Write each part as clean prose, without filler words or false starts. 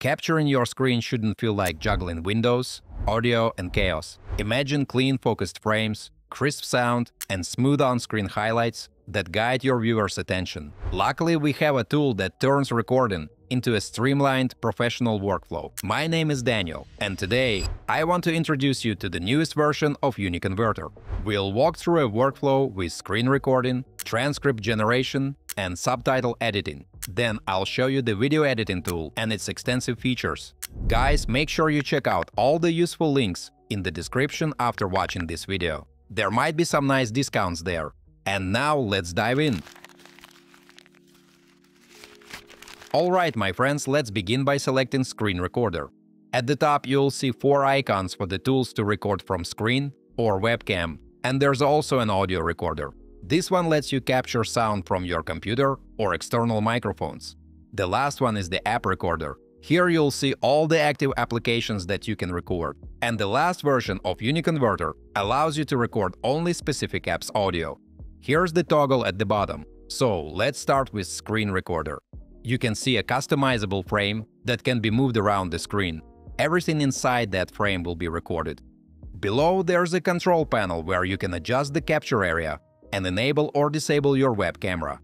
Capturing your screen shouldn't feel like juggling windows, audio, and chaos. Imagine clean, focused frames, crisp sound, and smooth on-screen highlights that guide your viewer's attention. Luckily, we have a tool that turns recording into a streamlined, professional workflow. My name is Daniel, and today I want to introduce you to the newest version of UniConverter. We'll walk through a workflow with screen recording, transcript generation, and subtitle editing. Then I'll show you the video editing tool and its extensive features. Guys, make sure you check out all the useful links in the description after watching this video. There might be some nice discounts there. And now let's dive in. Alright, my friends, let's begin by selecting Screen Recorder. At the top, you'll see four icons for the tools to record from screen or webcam, and there's also an audio recorder. This one lets you capture sound from your computer or external microphones. The last one is the App Recorder. Here you'll see all the active applications that you can record. And the last version of UniConverter allows you to record only specific apps audio. Here's the toggle at the bottom. So let's start with Screen Recorder. You can see a customizable frame that can be moved around the screen. Everything inside that frame will be recorded. Below, there's a control panel where you can adjust the capture area and enable or disable your web camera.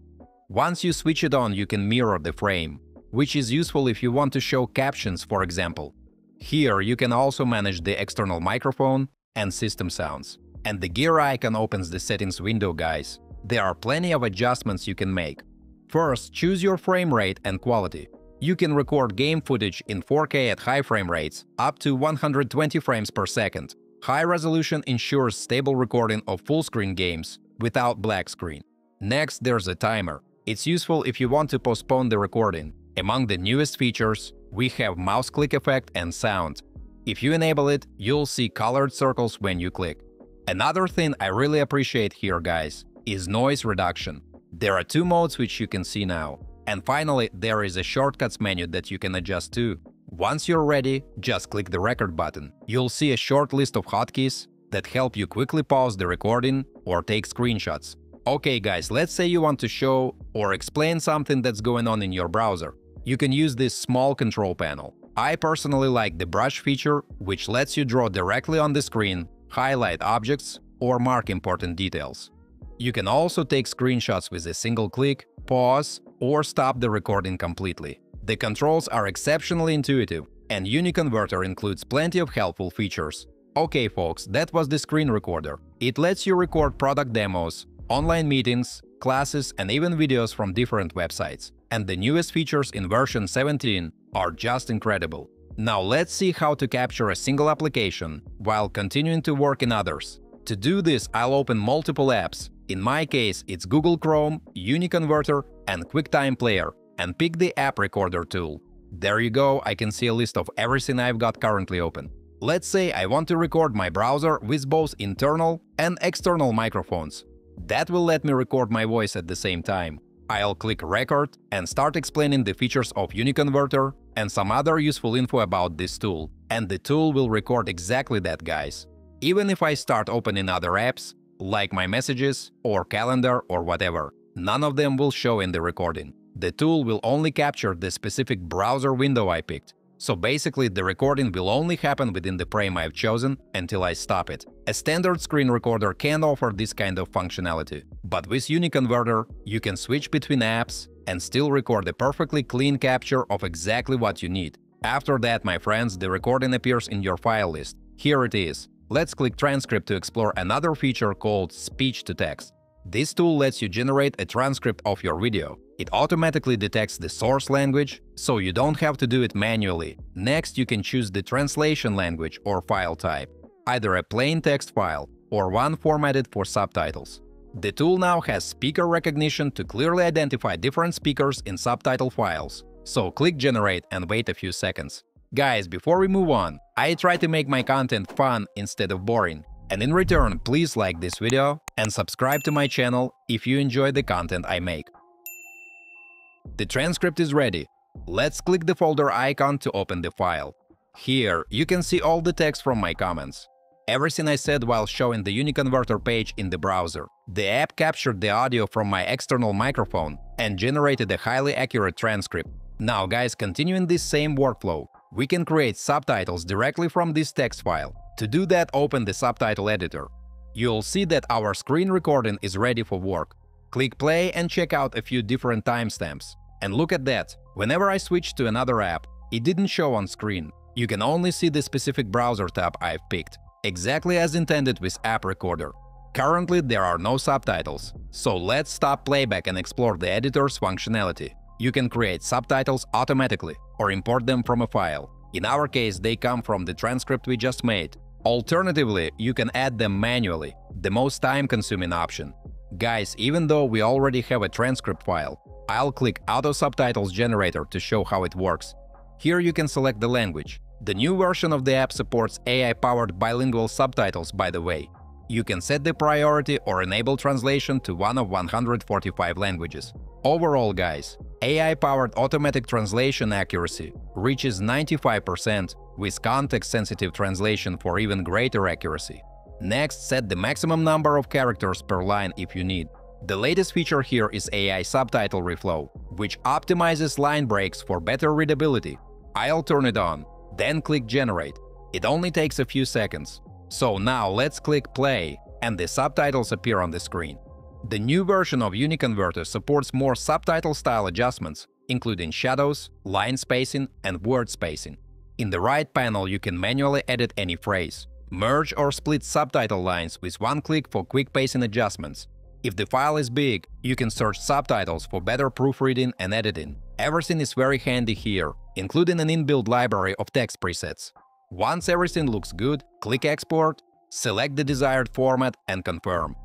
Once you switch it on, you can mirror the frame, which is useful if you want to show captions, for example. Here you can also manage the external microphone and system sounds. And the gear icon opens the settings window, guys. There are plenty of adjustments you can make. First, choose your frame rate and quality. You can record game footage in 4K at high frame rates, up to 120 frames per second. High resolution ensures stable recording of full-screen games without black screen. Next, there's a timer. It's useful if you want to postpone the recording. Among the newest features, we have mouse click effect and sound. If you enable it, you'll see colored circles when you click. Another thing I really appreciate here, guys, is noise reduction. There are two modes which you can see now. And finally, there is a shortcuts menu that you can adjust to. Once you're ready, just click the record button. You'll see a short list of hotkeys that help you quickly pause the recording or take screenshots. Okay, guys, let's say you want to show or explain something that's going on in your browser. You can use this small control panel. I personally like the brush feature, which lets you draw directly on the screen, highlight objects, or mark important details. You can also take screenshots with a single click, pause, or stop the recording completely. The controls are exceptionally intuitive, and UniConverter includes plenty of helpful features. Okay, folks, that was the Screen Recorder. It lets you record product demos, online meetings, classes, and even videos from different websites. And the newest features in version 17 are just incredible. Now let's see how to capture a single application while continuing to work in others. To do this, I'll open multiple apps. In my case, it's Google Chrome, UniConverter, and QuickTime Player, and pick the App Recorder tool. There you go, I can see a list of everything I've got currently open. Let's say I want to record my browser with both internal and external microphones. That will let me record my voice at the same time. I'll click Record and start explaining the features of UniConverter and some other useful info about this tool. And the tool will record exactly that, guys. Even if I start opening other apps, like my messages or calendar or whatever, none of them will show in the recording. The tool will only capture the specific browser window I picked. So basically, the recording will only happen within the frame I've chosen until I stop it. A standard screen recorder can't offer this kind of functionality. But with UniConverter, you can switch between apps and still record a perfectly clean capture of exactly what you need. After that, my friends, the recording appears in your file list. Here it is. Let's click Transcript to explore another feature called Speech to Text. This tool lets you generate a transcript of your video. It automatically detects the source language, so you don't have to do it manually. Next, you can choose the translation language or file type, either a plain text file or one formatted for subtitles. The tool now has speaker recognition to clearly identify different speakers in subtitle files, so click Generate and wait a few seconds. Guys, before we move on, I try to make my content fun instead of boring. And in return, please like this video and subscribe to my channel if you enjoy the content I make. The transcript is ready. Let's click the folder icon to open the file. Here, you can see all the text from my comments. Everything I said while showing the UniConverter page in the browser. The app captured the audio from my external microphone and generated a highly accurate transcript. Now guys, continuing this same workflow, we can create subtitles directly from this text file. To do that, open the subtitle editor. You'll see that our screen recording is ready for work. Click play and check out a few different timestamps. And look at that, whenever I switched to another app, it didn't show on screen. You can only see the specific browser tab I've picked, exactly as intended with App Recorder. Currently, there are no subtitles, so let's stop playback and explore the editor's functionality. You can create subtitles automatically or import them from a file. In our case, they come from the transcript we just made. Alternatively, you can add them manually, the most time-consuming option. Guys, even though we already have a transcript file, I'll click Auto Subtitles Generator to show how it works. Here you can select the language. The new version of the app supports AI-powered bilingual subtitles, by the way. You can set the priority or enable translation to one of 145 languages. Overall, guys, AI-powered automatic translation accuracy reaches 95% with context-sensitive translation for even greater accuracy. Next, set the maximum number of characters per line if you need. The latest feature here is AI Subtitle Reflow, which optimizes line breaks for better readability. I'll turn it on, then click Generate. It only takes a few seconds. So now let's click Play, and the subtitles appear on the screen. The new version of UniConverter supports more subtitle-style adjustments, including shadows, line spacing, and word spacing. In the right panel, you can manually edit any phrase. Merge or split subtitle lines with one click for quick pacing adjustments. If the file is big, you can search subtitles for better proofreading and editing. Everything is very handy here, including an inbuilt library of text presets. Once everything looks good, click Export, select the desired format and confirm.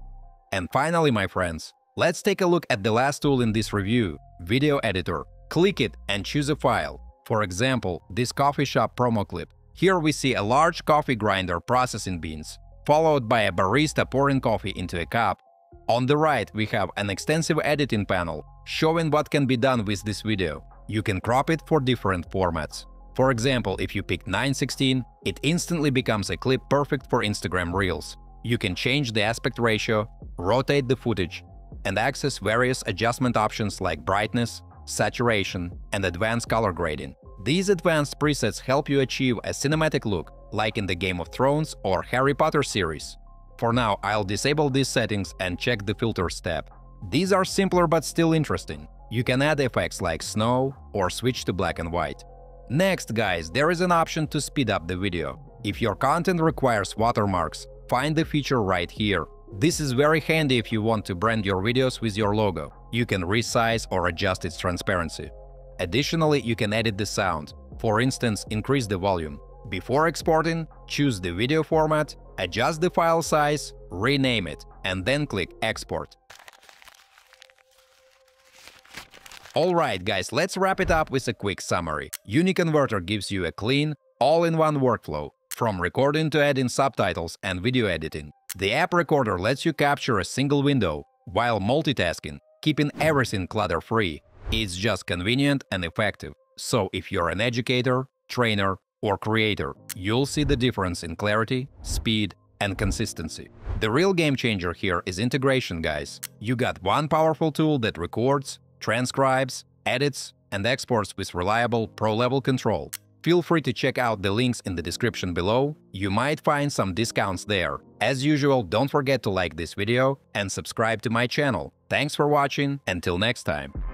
And finally, my friends, let's take a look at the last tool in this review – Video Editor. Click it and choose a file. For example, this coffee shop promo clip. Here we see a large coffee grinder processing beans, followed by a barista pouring coffee into a cup. On the right, we have an extensive editing panel, showing what can be done with this video. You can crop it for different formats. For example, if you pick 9:16, it instantly becomes a clip perfect for Instagram Reels. You can change the aspect ratio, rotate the footage, and access various adjustment options like brightness, saturation, and advanced color grading. These advanced presets help you achieve a cinematic look, like in the Game of Thrones or Harry Potter series. For now, I'll disable these settings and check the Filters tab. These are simpler but still interesting. You can add effects like snow or switch to black and white. Next, guys, there is an option to speed up the video. If your content requires watermarks, find the feature right here. This is very handy if you want to brand your videos with your logo. You can resize or adjust its transparency. Additionally, you can edit the sound. For instance, increase the volume. Before exporting, choose the video format, adjust the file size, rename it, and then click Export. Alright guys, let's wrap it up with a quick summary. UniConverter gives you a clean, all-in-one workflow, from recording to adding subtitles and video editing. The app recorder lets you capture a single window, while multitasking, keeping everything clutter-free. It's just convenient and effective. So if you're an educator, trainer, or creator, you'll see the difference in clarity, speed, and consistency. The real game changer here is integration, guys. You got one powerful tool that records, transcribes, edits, and exports with reliable, pro-level control. Feel free to check out the links in the description below. You might find some discounts there. As usual, don't forget to like this video and subscribe to my channel. Thanks for watching, until next time.